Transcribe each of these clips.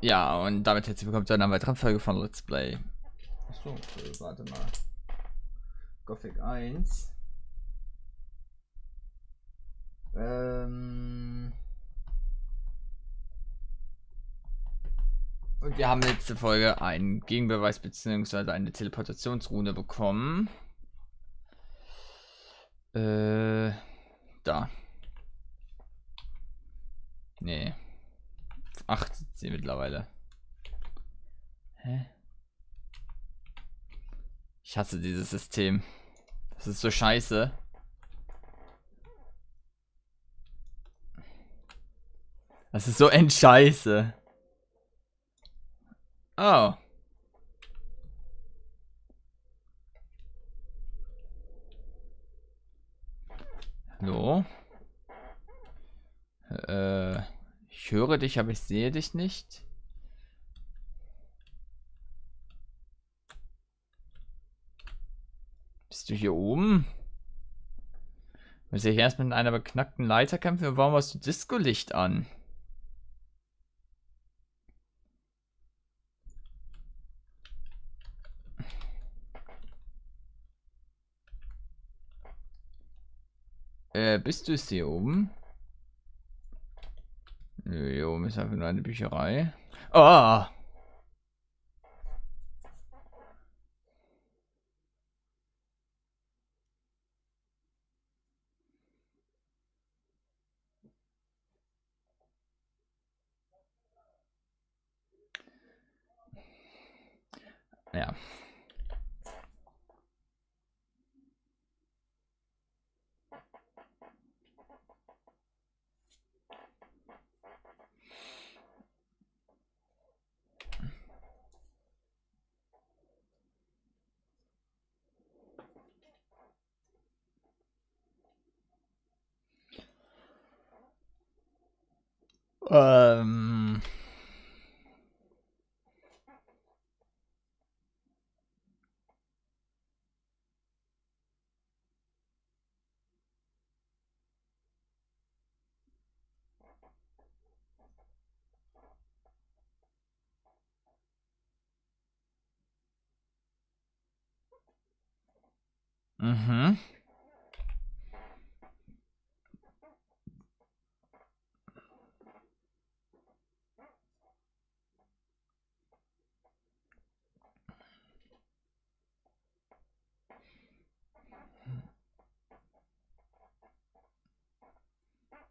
Ja, und damit herzlich willkommen zu einer weiteren Folge von Let's Play. Achso, warte mal. Gothic 1. Und wir haben letzte Folge einen Gegenbeweis bzw. eine Teleportationsrune bekommen. Da. Nee. 8 sind sie mittlerweile. Hä? Ich hasse dieses System. Das ist so scheiße. Das ist so endscheiße. Oh. Hallo? Ich höre dich, aber ich sehe dich nicht. Bist du hier oben? Muss ich erst mit einer beknackten Leiter kämpfen? Und warum hast du Disco-Licht an? Bist du es hier oben? Jo, oben ist einfach nur eine Bücherei. Oh! Ja. Mhm.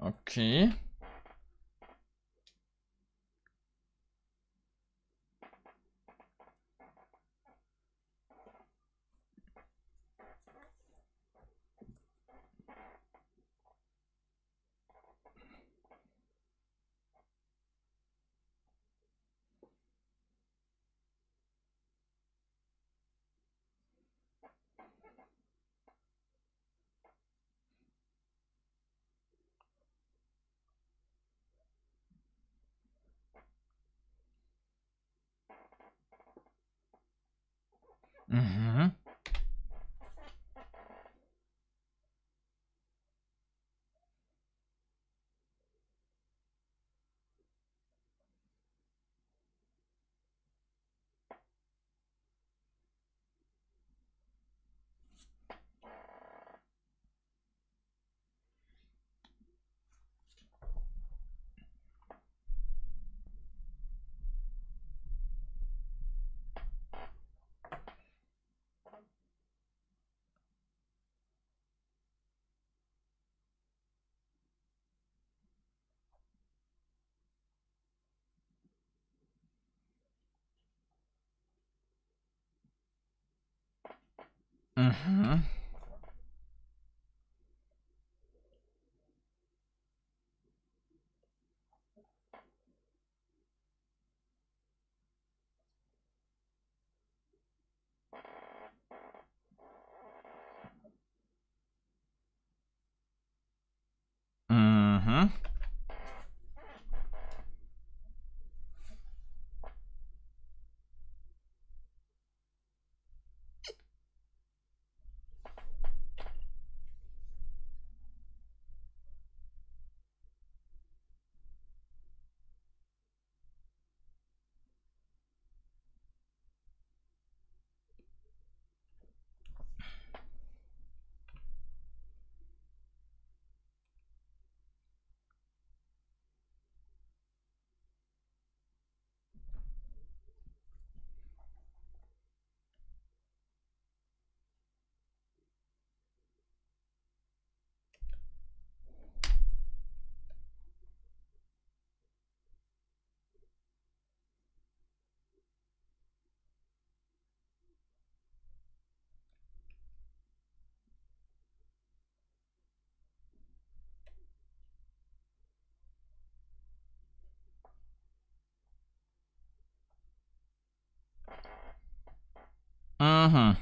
Okay. Mhm. Mhm. Mhm. Aha.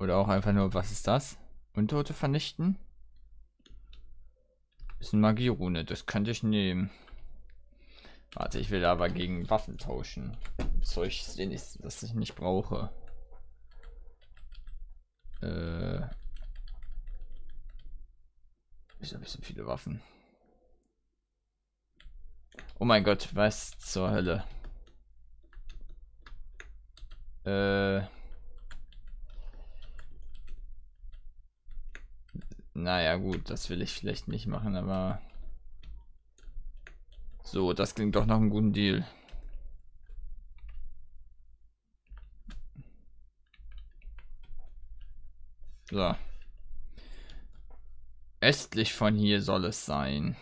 Oder auch einfach nur, was ist das? Untote vernichten? Ist eine Magierune, das könnte ich nehmen. Warte, ich will aber gegen Waffen tauschen. Zeug, das ich nicht brauche. Ich habe so viele Waffen. Oh mein Gott, was zur Hölle? Naja gut, das will ich vielleicht nicht machen, aber... So, das klingt doch nach einem guten Deal. So. Östlich von hier soll es sein.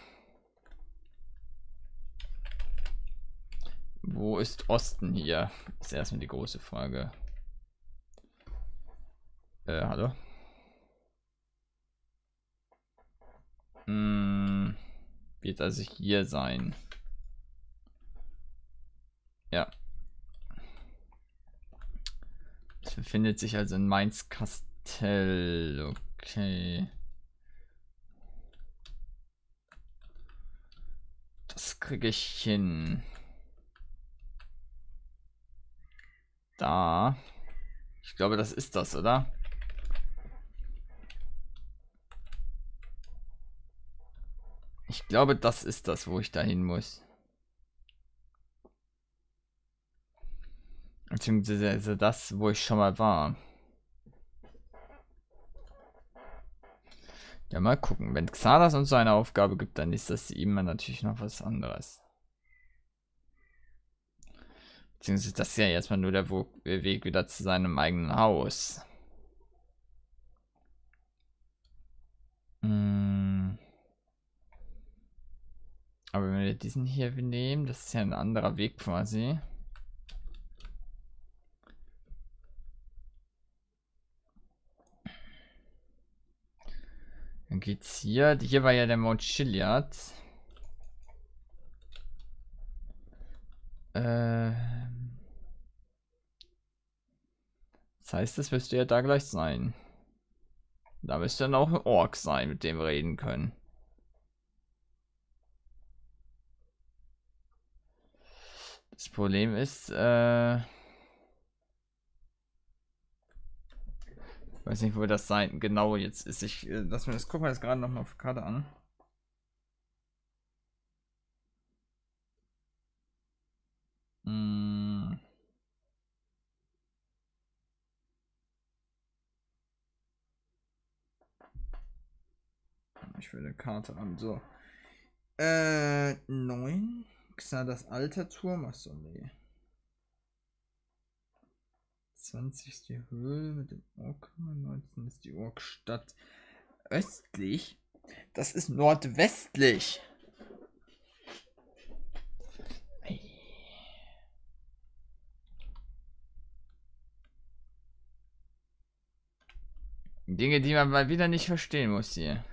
Wo ist Osten hier? Ist erstmal die große Frage. Hallo? Wird also hier sein. Ja. Es befindet sich also in Mainz Kastell. Okay. Das kriege ich hin. Da. Ich glaube, das ist das, oder? Ich glaube, das ist das, wo ich dahin muss. Beziehungsweise das, wo ich schon mal war. Ja, mal gucken. Wenn Xardas uns so eine Aufgabe gibt, dann ist das ihm natürlich noch was anderes. Beziehungsweise das ist ja erstmal nur der Weg wieder zu seinem eigenen Haus. Aber wenn wir diesen hier nehmen, das ist ja ein anderer Weg quasi. Dann geht's hier. Hier war ja der Mount Chilliard. Das heißt, das müsste ja da gleich sein. Da müsste dann auch ein Ork sein, mit dem wir reden können. Das Problem ist, ich weiß nicht, wo das sein genau jetzt ist. Lass mir das gucken, wir das gerade nochmal auf der Karte an. Ich will eine Karte haben, so. 9. Das alte Turm, achso, nee. 20 ist die Höhle mit dem Ork, 19 ist die Orkstadt. Östlich? Das ist nordwestlich! Dinge, die man mal wieder nicht verstehen muss hier.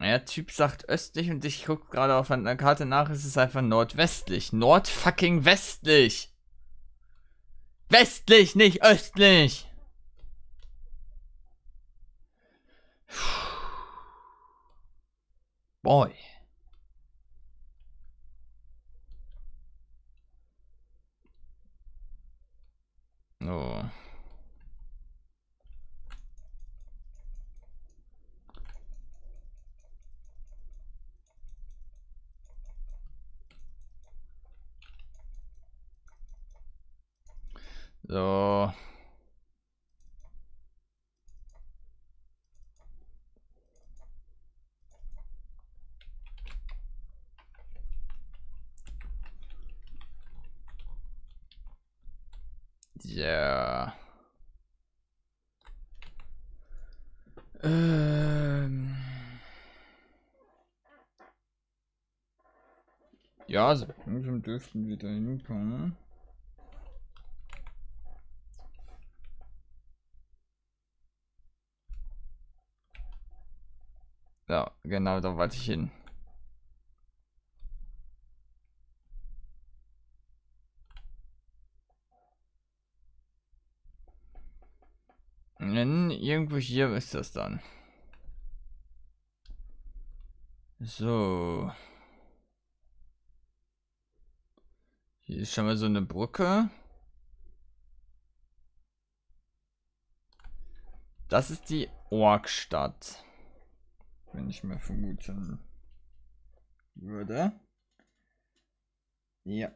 Der Typ sagt östlich und ich gucke gerade auf einer Karte nach, es ist einfach nordwestlich. Nordfucking westlich! Westlich, nicht östlich! Boy. Oh. So. Ja. Ja, so langsam dürften wir da hinkommen. Ja, genau, da wollte ich hin. Denn irgendwo hier ist das dann. So. Hier ist schon mal so eine Brücke. Das ist die Orkstadt. Wenn ich mal vermuten würde. Ja.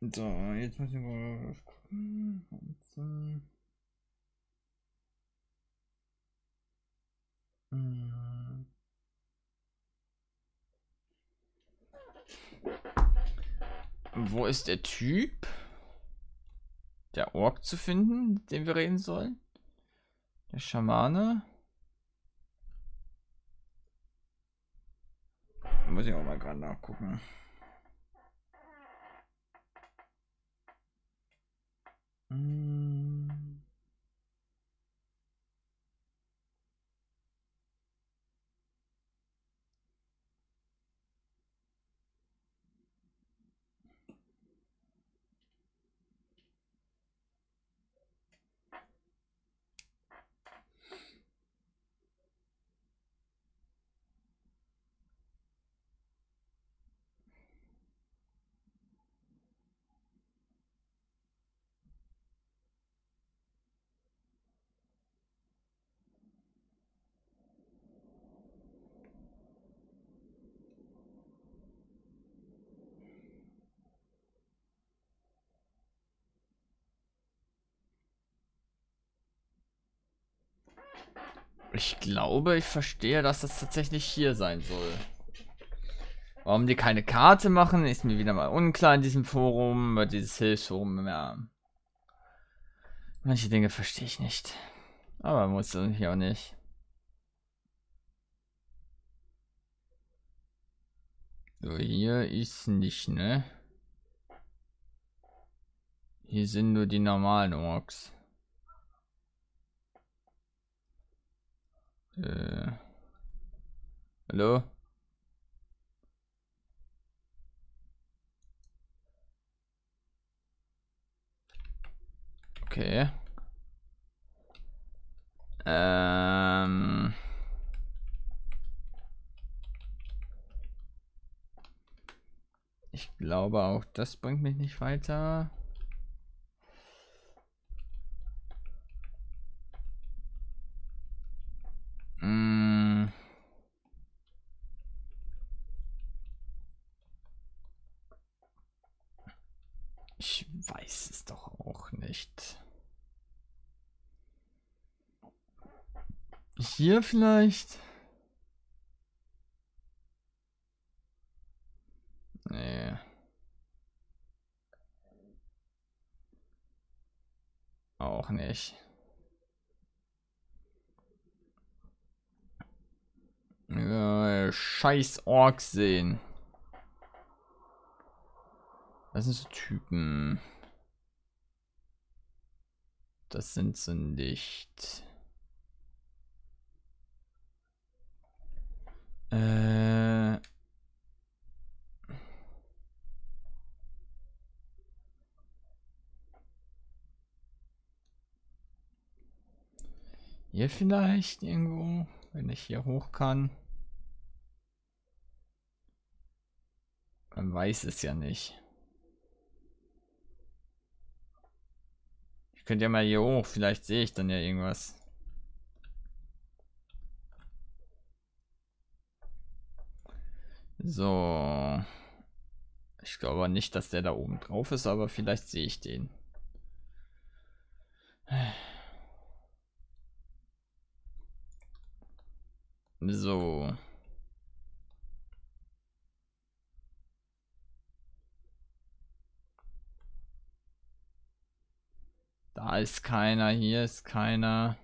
So, jetzt müssen wir mal gucken. Und dann wo ist der Typ? Der Ork zu finden, mit dem wir reden sollen? Der Schamane? Muss ich auch mal gerade nachgucken. Ich glaube, ich verstehe, dass das tatsächlich hier sein soll. Warum die keine Karte machen, ist mir wieder mal unklar in diesem Forum, bei dieses Hilfsforum. Ja. Manche Dinge verstehe ich nicht. Aber muss ich auch nicht. So, hier ist nicht, ne? Hier sind nur die normalen Orks. Hallo? Okay. Ich glaube auch, das bringt mich nicht weiter. Ich weiß es doch auch nicht. Hier vielleicht? Nee. Auch nicht. Scheiß Orks sehen. Das sind so Typen. Das sind sie nicht. Hier vielleicht irgendwo, wenn ich hier hoch kann. Man weiß es ja nicht. Ich könnte ja mal hier hoch, vielleicht sehe ich dann ja irgendwas. So. Ich glaube nicht, dass der da oben drauf ist, aber vielleicht sehe ich den. So. Da ist keiner, hier ist keiner.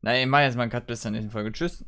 Na, ich mach jetzt mal einen Cut, bis zur nächsten Folge. Tschüss.